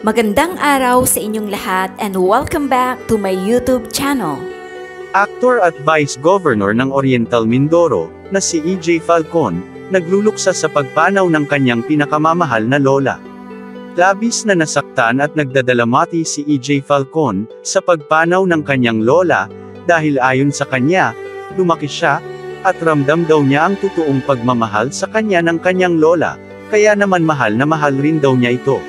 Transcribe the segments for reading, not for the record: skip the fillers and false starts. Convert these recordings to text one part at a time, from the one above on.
Magandang araw sa inyong lahat and welcome back to my YouTube channel. Aktor at Vice Governor ng Oriental Mindoro, na si EJay Falcon, nagluluksa sa pagpanaw ng kanyang pinakamamahal na lola. Labis na nasaktan at nagdadalamati si EJay Falcon sa pagpanaw ng kanyang lola dahil ayon sa kanya, lumaki siya, at ramdam daw niya ang totoong pagmamahal sa kanya ng kanyang lola, kaya naman mahal na mahal rin daw niya ito.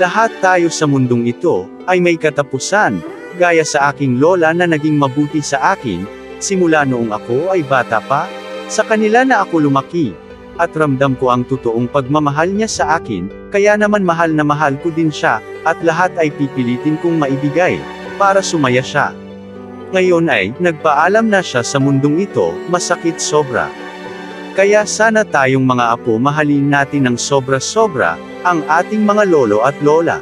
Lahat tayo sa mundong ito ay may katapusan, gaya sa aking lola na naging mabuti sa akin, simula noong ako ay bata pa, sa kanila na ako lumaki, at ramdam ko ang totoong pagmamahal niya sa akin, kaya naman mahal na mahal ko din siya, at lahat ay pipilitin kong maibigay, para sumaya siya. Ngayon ay, nagpaalam na siya sa mundong ito, masakit sobra. Kaya sana tayong mga apo mahalin natin ng sobra-sobra, ang ating mga lolo at lola.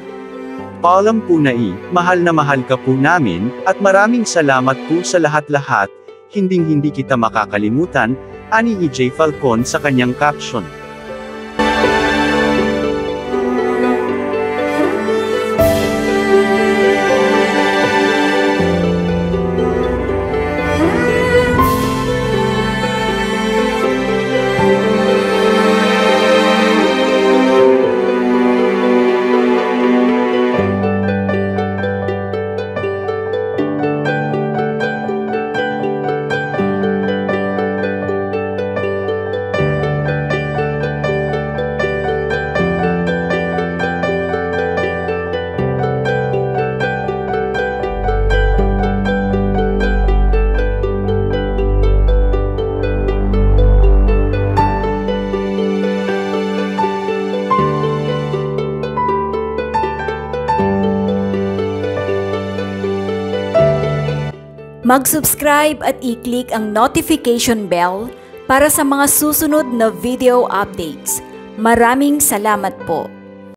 Paalam po nai, mahal na mahal ka po namin, at maraming salamat po sa lahat-lahat, hinding-hindi kita makakalimutan, ani EJay Falcon sa kanyang caption. Mag-subscribe at i-click ang notification bell para sa mga susunod na video updates. Maraming salamat po!